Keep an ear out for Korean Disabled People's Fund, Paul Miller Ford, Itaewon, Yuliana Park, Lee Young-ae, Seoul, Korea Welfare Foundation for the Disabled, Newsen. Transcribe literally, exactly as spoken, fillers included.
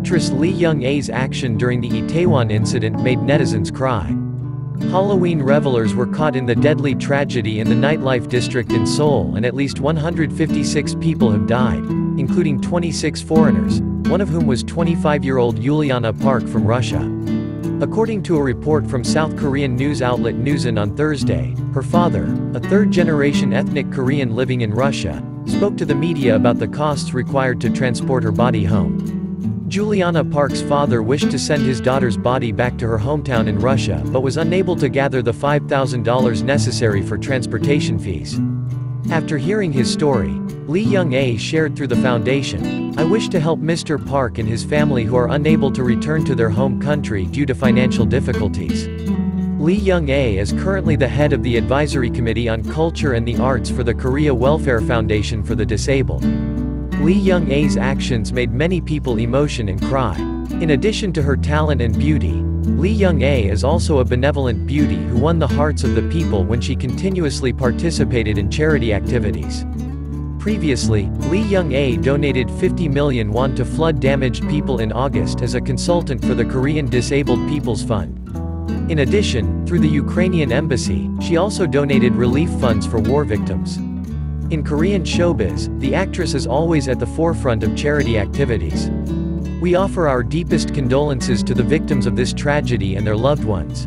Actress Lee Young-ae's action during the Itaewon incident made netizens cry. Halloween revelers were caught in the deadly tragedy in the nightlife district in Seoul, and at least one hundred fifty-six people have died, including twenty-six foreigners, one of whom was twenty-five-year-old Yuliana Park from Russia. According to a report from South Korean news outlet Newsen on Thursday, her father, a third-generation ethnic Korean living in Russia, spoke to the media about the costs required to transport her body home. Yuliana Park's father wished to send his daughter's body back to her hometown in Russia but was unable to gather the five thousand dollars necessary for transportation fees. After hearing his story, Lee Young-ae shared through the foundation, "I wish to help Mister Park and his family who are unable to return to their home country due to financial difficulties." Lee Young-ae is currently the head of the Advisory Committee on Culture and the Arts for the Korea Welfare Foundation for the Disabled. Lee Young-ae's actions made many people emotion and cry. In addition to her talent and beauty, Lee Young-ae is also a benevolent beauty who won the hearts of the people when she continuously participated in charity activities. Previously, Lee Young-ae donated fifty million won to flood-damaged people in August as a consultant for the Korean Disabled People's Fund. In addition, through the Ukrainian embassy, she also donated relief funds for war victims. In Korean showbiz, the actress is always at the forefront of charity activities. We offer our deepest condolences to the victims of this tragedy and their loved ones.